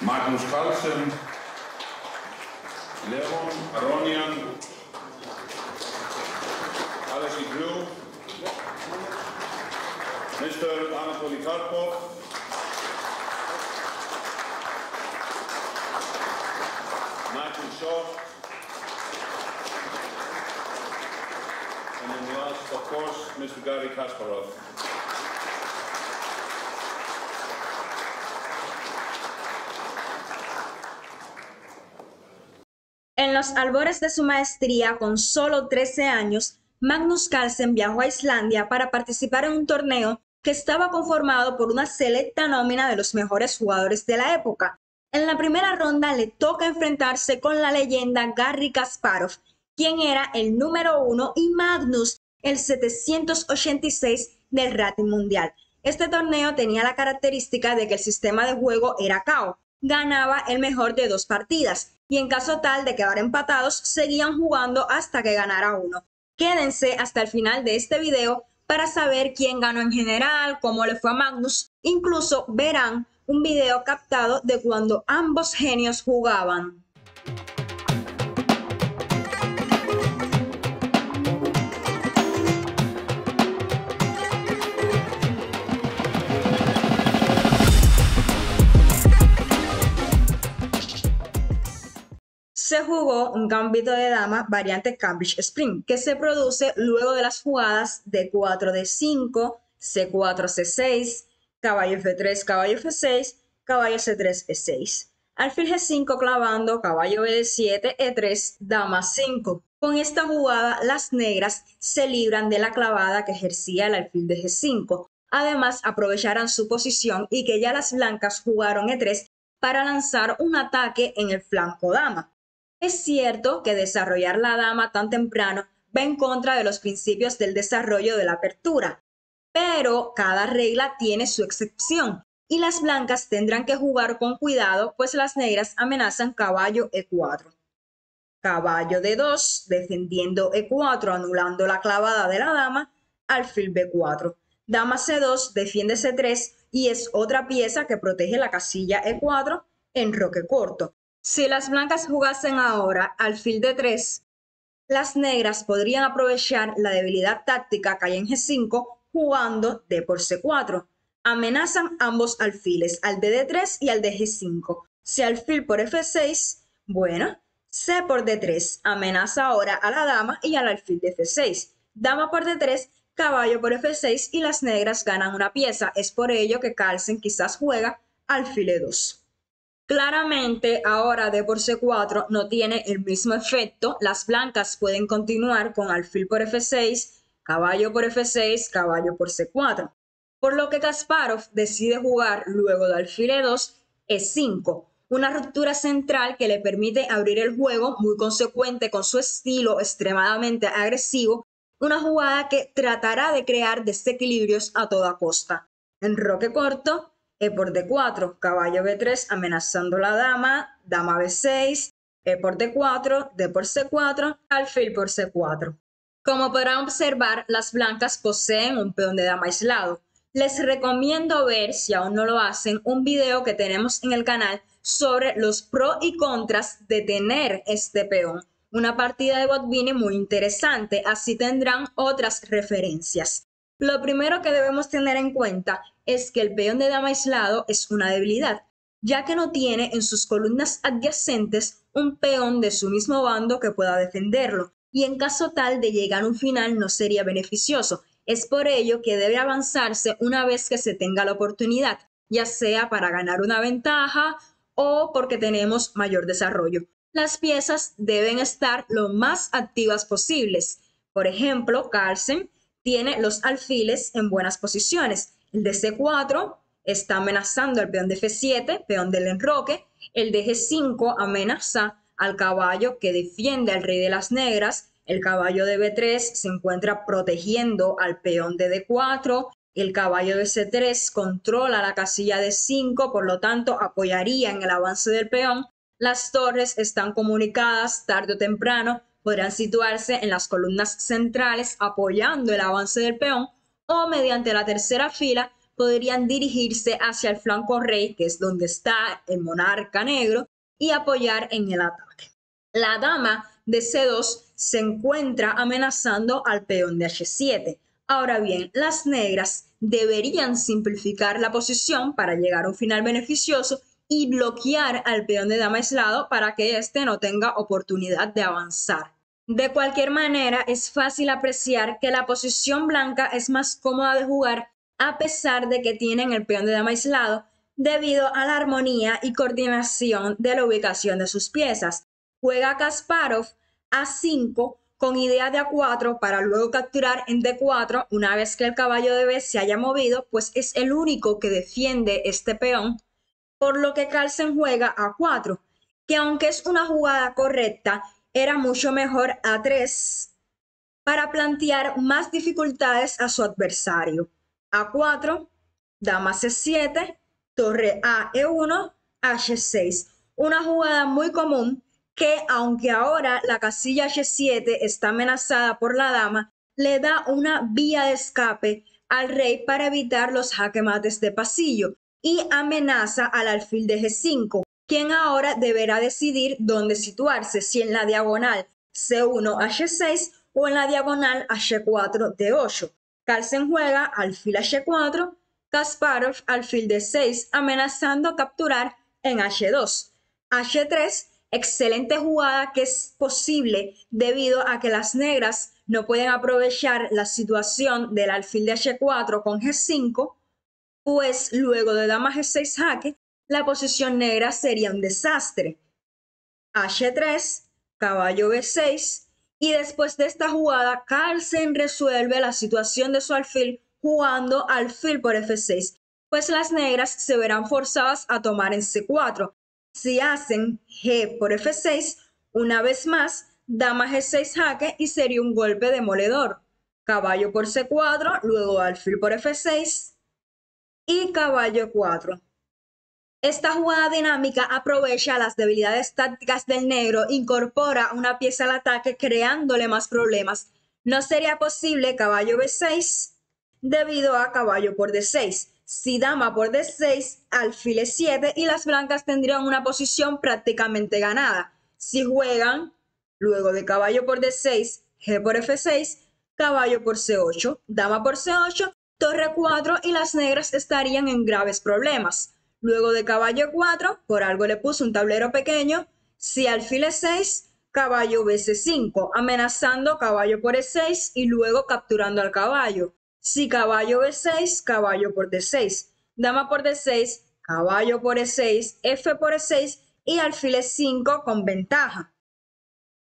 Magnus Carlsen, Leon Aronian, Alexey Grew, Mr. Anatoly Karpov, Nigel Short, and then last, of course, Mr. Garry Kasparov. En los albores de su maestría, con solo 13 años, Magnus Carlsen viajó a Islandia para participar en un torneo que estaba conformado por una selecta nómina de los mejores jugadores de la época. En la primera ronda le toca enfrentarse con la leyenda Garry Kasparov, quien era el número 1 y Magnus el 786 del rating mundial. Este torneo tenía la característica de que el sistema de juego era KO. Ganaba el mejor de 2 partidas. Y en caso tal de quedar empatados, seguían jugando hasta que ganara uno. Quédense hasta el final de este video para saber quién ganó en general, cómo le fue a Magnus. Incluso verán un video captado de cuando ambos genios jugaban. Se jugó un gambito de dama variante Cambridge Spring, que se produce luego de las jugadas de D4, D5, C4, C6, caballo F3, caballo F6, caballo C3, E6. Alfil G5 clavando, caballo B7, E3, dama 5. Con esta jugada, las negras se libran de la clavada que ejercía el alfil de G5. Además, aprovecharán su posición y que ya las blancas jugaron E3 para lanzar un ataque en el flanco dama. Es cierto que desarrollar la dama tan temprano va en contra de los principios del desarrollo de la apertura, pero cada regla tiene su excepción y las blancas tendrán que jugar con cuidado, pues las negras amenazan caballo E4. Caballo D2, defendiendo E4, anulando la clavada de la dama, alfil B4. Dama C2, defiende C3 y es otra pieza que protege la casilla E4, enroque corto. Si las blancas jugasen ahora alfil D3, las negras podrían aprovechar la debilidad táctica que hay en G5 jugando D por C4. Amenazan ambos alfiles, al de D3 y al de G5. Si alfil por F6, bueno, C por D3. Amenaza ahora a la dama y al alfil de F6. Dama por D3, caballo por F6 y las negras ganan una pieza. Es por ello que Carlsen quizás juega alfil E2. Claramente, ahora D por C4 no tiene el mismo efecto. Las blancas pueden continuar con alfil por F6, caballo por F6, caballo por C4. Por lo que Kasparov decide jugar luego de alfil E2, E5. Una ruptura central que le permite abrir el juego, muy consecuente con su estilo extremadamente agresivo. Una jugada que tratará de crear desequilibrios a toda costa. Enroque corto. E por D4, caballo B3 amenazando la dama, dama B6, E por D4, D por C4, alfil por C4. Como podrán observar, las blancas poseen un peón de dama aislado. Les recomiendo ver, si aún no lo hacen, un video que tenemos en el canal sobre los pros y contras de tener este peón. Una partida de Botvinnik muy interesante, así tendrán otras referencias. Lo primero que debemos tener en cuenta es que el peón de dama aislado es una debilidad, ya que no tiene en sus columnas adyacentes un peón de su mismo bando que pueda defenderlo, y en caso tal de llegar a un final no sería beneficioso. Es por ello que debe avanzarse una vez que se tenga la oportunidad, ya sea para ganar una ventaja o porque tenemos mayor desarrollo. Las piezas deben estar lo más activas posibles. Por ejemplo, Carlsen tiene los alfiles en buenas posiciones. El de C4 está amenazando al peón de F7, peón del enroque. El de G5 amenaza al caballo que defiende al rey de las negras. El caballo de B3 se encuentra protegiendo al peón de D4. El caballo de C3 controla la casilla de D5, por lo tanto apoyaría en el avance del peón. Las torres están comunicadas, tarde o temprano podrán situarse en las columnas centrales apoyando el avance del peón, o mediante la tercera fila podrían dirigirse hacia el flanco rey, que es donde está el monarca negro, y apoyar en el ataque. La dama de C2 se encuentra amenazando al peón de H7. Ahora bien, las negras deberían simplificar la posición para llegar a un final beneficioso y bloquear al peón de dama aislado para que éste no tenga oportunidad de avanzar. De cualquier manera, es fácil apreciar que la posición blanca es más cómoda de jugar a pesar de que tienen el peón de dama aislado, debido a la armonía y coordinación de la ubicación de sus piezas. Juega Kasparov A5 con idea de A4 para luego capturar en D4 una vez que el caballo de B se haya movido, pues es el único que defiende este peón, por lo que Carlsen juega A4, que aunque es una jugada correcta, era mucho mejor A3 para plantear más dificultades a su adversario. A4, dama C7, torre A E1, H6. Una jugada muy común que, aunque ahora la casilla H7 está amenazada por la dama, le da una vía de escape al rey para evitar los jaquemates de pasillo y amenaza al alfil de G5, quien ahora deberá decidir dónde situarse, si en la diagonal C1 H6 o en la diagonal H4 D8. Carlsen juega alfil H4, Kasparov alfil D6, amenazando capturar en H2. H3, excelente jugada que es posible debido a que las negras no pueden aprovechar la situación del alfil de H4 con G5, pues luego de dama G6 jaque, la posición negra sería un desastre. H3, caballo B6, y después de esta jugada, Carlsen resuelve la situación de su alfil jugando alfil por F6, pues las negras se verán forzadas a tomar en C4. Si hacen G por F6, una vez más, dama G6 jaque y sería un golpe demoledor. Caballo por C4, luego alfil por F6 y caballo 4. Esta jugada dinámica aprovecha las debilidades tácticas del negro, incorpora una pieza al ataque creándole más problemas. No sería posible caballo B6 debido a caballo por D6. Si dama por D6, alfil E7 y las blancas tendrían una posición prácticamente ganada. Si juegan, luego de caballo por D6, G por F6, caballo por C8, dama por C8, torre 4 y las negras estarían en graves problemas. Luego de caballo 4, por algo le puso un tablero pequeño, si alfil E6, caballo BC5, amenazando caballo por E6 y luego capturando al caballo. Si caballo B6, caballo por D6, dama por D6, caballo por E6, F por E6 y alfil E5 con ventaja.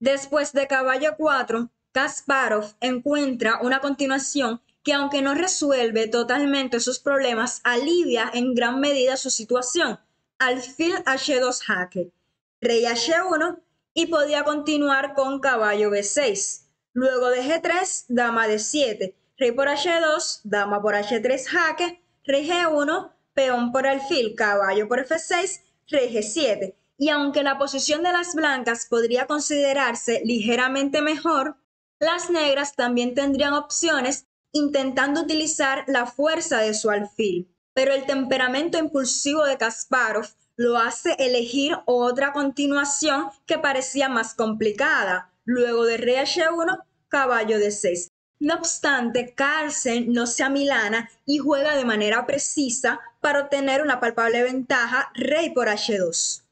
Después de caballo 4, Kasparov encuentra una continuación que, aunque no resuelve totalmente sus problemas, alivia en gran medida su situación. Alfil H2 jaque, rey H1 y podía continuar con caballo B6. Luego de G3, dama D7, rey por H2, dama por H3 jaque, rey G1, peón por alfil, caballo por F6, rey G7. Y aunque la posición de las blancas podría considerarse ligeramente mejor, las negras también tendrían opciones intentando utilizar la fuerza de su alfil, pero el temperamento impulsivo de Kasparov lo hace elegir otra continuación que parecía más complicada, luego de rey H1, caballo D6. No obstante, Carlsen no se amilana y juega de manera precisa para obtener una palpable ventaja, rey por H2,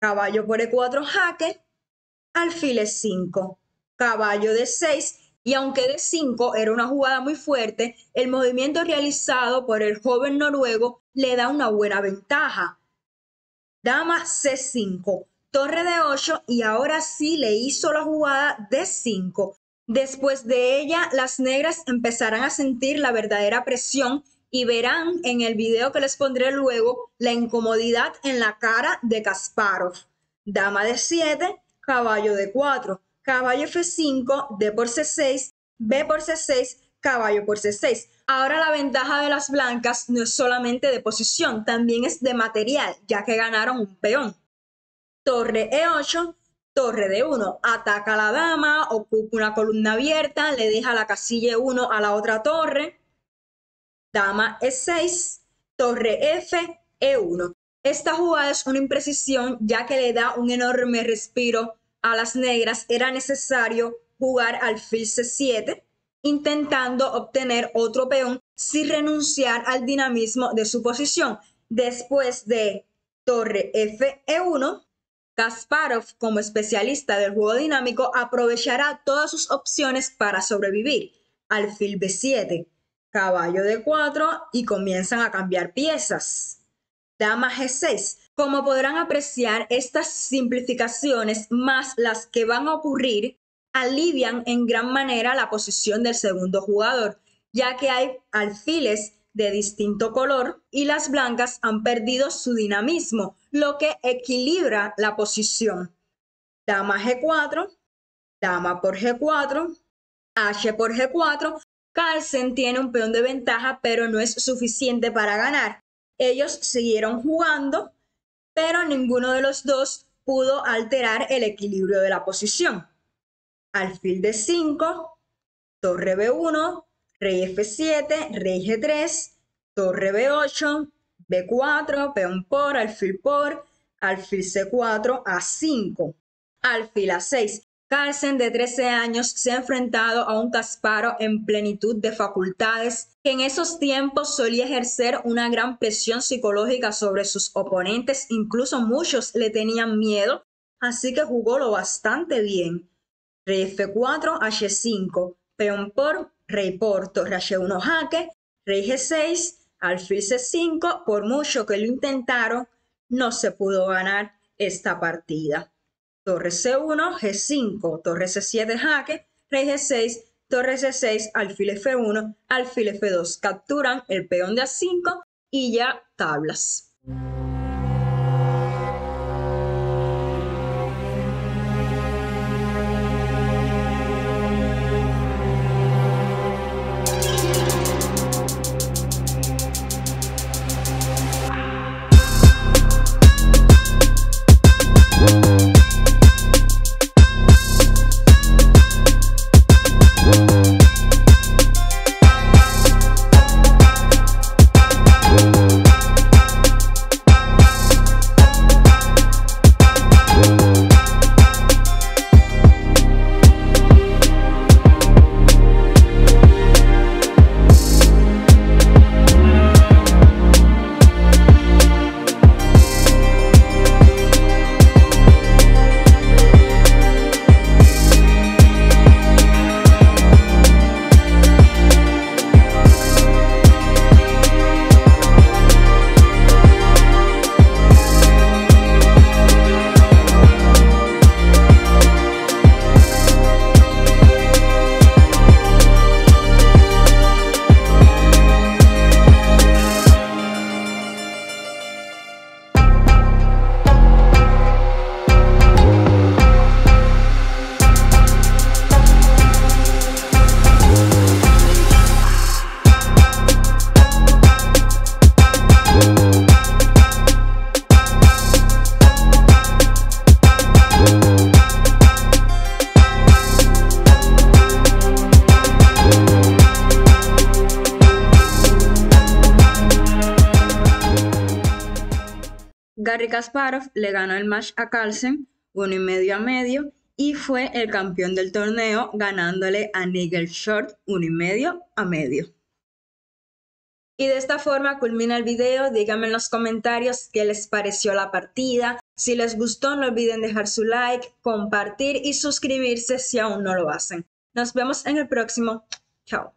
caballo por E4 jaque, alfil E5, caballo D6. Y aunque D5 era una jugada muy fuerte, el movimiento realizado por el joven noruego le da una buena ventaja. Dama C5, torre D8 y ahora sí le hizo la jugada D5. Después de ella, las negras empezarán a sentir la verdadera presión y verán en el video que les pondré luego la incomodidad en la cara de Kasparov. Dama D7, caballo D4. Caballo F5, D por C6, B por C6, caballo por C6. Ahora la ventaja de las blancas no es solamente de posición, también es de material, ya que ganaron un peón. Torre E8, torre D1. Ataca a la dama, ocupa una columna abierta, le deja la casilla E1 a la otra torre. Dama E6, torre F, E1. Esta jugada es una imprecisión ya que le da un enorme respiro a las negras. Era necesario jugar alfil C7 intentando obtener otro peón sin renunciar al dinamismo de su posición. Después de torre F, E1, Kasparov, como especialista del juego dinámico, aprovechará todas sus opciones para sobrevivir. Alfil B7, caballo D4 y comienzan a cambiar piezas. Dama G6. Como podrán apreciar, estas simplificaciones más las que van a ocurrir alivian en gran manera la posición del segundo jugador, ya que hay alfiles de distinto color y las blancas han perdido su dinamismo, lo que equilibra la posición. Dama G4, dama por G4, H por G4. Carlsen tiene un peón de ventaja, pero no es suficiente para ganar. Ellos siguieron jugando, pero ninguno de los dos pudo alterar el equilibrio de la posición. Alfil D5, torre B1, rey F7, rey G3, torre B8, B4, peón por, alfil C4, A5, alfil A6. Carlsen, de 13 años, se ha enfrentado a un Kasparov en plenitud de facultades que en esos tiempos solía ejercer una gran presión psicológica sobre sus oponentes. Incluso muchos le tenían miedo, así que jugó lo bastante bien. Rey F4, H5, peón por, rey por, torre H1 jaque, rey G6, alfil C5. Por mucho que lo intentaron, no se pudo ganar esta partida. Torre C1, G5, torre C7, jaque, rey G6, torre C6, alfil F1, alfil F2. Capturan el peón de A5 y ya tablas. Garry Kasparov le ganó el match a Carlsen 1,5 a medio y fue el campeón del torneo, ganándole a Nigel Short 1,5 a medio. Y de esta forma culmina el video. Díganme en los comentarios qué les pareció la partida. Si les gustó, no olviden dejar su like, compartir y suscribirse si aún no lo hacen. Nos vemos en el próximo. Chao.